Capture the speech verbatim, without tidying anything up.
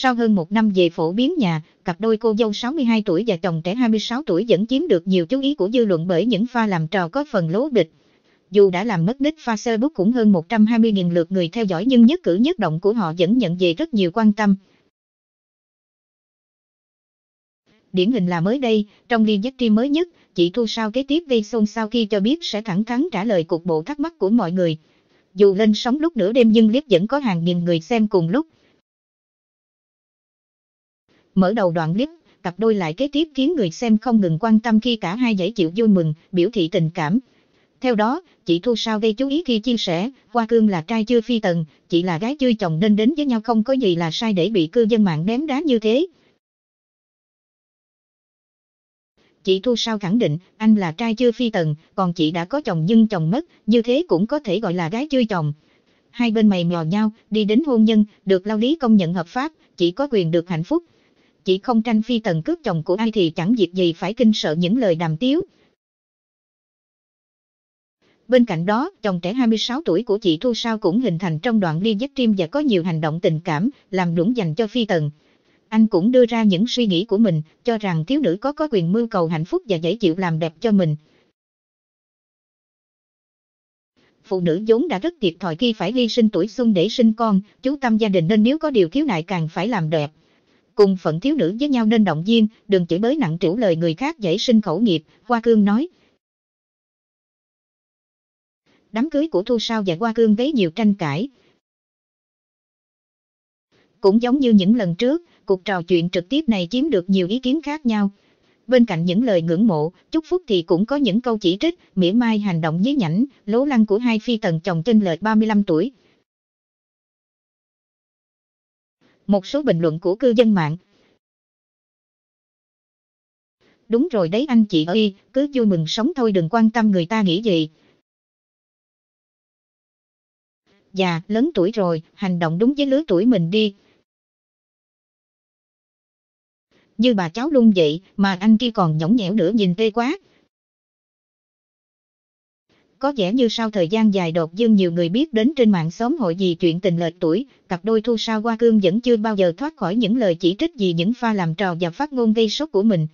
Sau hơn một năm về phổ biến nhà, cặp đôi cô dâu sáu mươi hai tuổi và chồng trẻ hai mươi sáu tuổi vẫn chiếm được nhiều chú ý của dư luận bởi những pha làm trò có phần lố bịch. Dù đã làm mất nick Facebook cũng hơn một trăm hai mươi nghìn lượt người theo dõi nhưng nhất cử nhất động của họ vẫn nhận về rất nhiều quan tâm. Điển hình là mới đây, trong live stream mới nhất, chị Thu Sao kế tiếp gây xôn xao khi cho biết sẽ thẳng thắn trả lời cục bộ thắc mắc của mọi người. Dù lên sóng lúc nửa đêm nhưng clip vẫn có hàng nghìn người xem cùng lúc. Mở đầu đoạn clip, cặp đôi lại kế tiếp khiến người xem không ngừng quan tâm khi cả hai dãy chịu vui mừng, biểu thị tình cảm. Theo đó, chị Thu Sao gây chú ý khi chia sẻ, Hoa Cương là trai chưa phi tần, chị là gái chưa chồng nên đến với nhau không có gì là sai để bị cư dân mạng ném đá như thế. Chị Thu Sao khẳng định, anh là trai chưa phi tần, còn chị đã có chồng nhưng chồng mất, như thế cũng có thể gọi là gái chưa chồng. Hai bên mày mò nhau, đi đến hôn nhân, được lao lý công nhận hợp pháp, chị có quyền được hạnh phúc. Chị không tranh phi tần cướp chồng của ai thì chẳng việc gì phải kinh sợ những lời đàm tiếu. Bên cạnh đó, chồng trẻ hai mươi sáu tuổi của chị Thu Sao cũng hình thành trong đoạn live stream và có nhiều hành động tình cảm, làm lũng dành cho phi tần. Anh cũng đưa ra những suy nghĩ của mình, cho rằng thiếu nữ có có quyền mưu cầu hạnh phúc và dễ chịu làm đẹp cho mình. Phụ nữ vốn đã rất thiệt thòi khi phải hy sinh tuổi xuân để sinh con, chú tâm gia đình nên nếu có điều khiếu nại càng phải làm đẹp. Cùng phận thiếu nữ với nhau nên động viên, đừng chửi bới nặng trĩu lời người khác dễ sinh khẩu nghiệp, Hoa Cương nói. Đám cưới của Thu Sao và Hoa Cương gây nhiều tranh cãi. Cũng giống như những lần trước, cuộc trò chuyện trực tiếp này chiếm được nhiều ý kiến khác nhau. Bên cạnh những lời ngưỡng mộ, chúc phúc thì cũng có những câu chỉ trích, mỉa mai hành động nhí nhảnh, lố lăng của hai phi tần chồng chênh lệch ba mươi lăm tuổi. Một số bình luận của cư dân mạng. Đúng rồi đấy anh chị ơi, cứ vui mừng sống thôi đừng quan tâm người ta nghĩ gì. Già, lớn tuổi rồi, hành động đúng với lứa tuổi mình đi. Như bà cháu luôn vậy, mà anh kia còn nhõng nhẽo nữa nhìn tê quá. Có vẻ như sau thời gian dài đột dưng nhiều người biết đến trên mạng xóm hội vì chuyện tình lệch tuổi, cặp đôi Thu Sao Hoa Cương vẫn chưa bao giờ thoát khỏi những lời chỉ trích vì những pha làm trò và phát ngôn gây sốc của mình.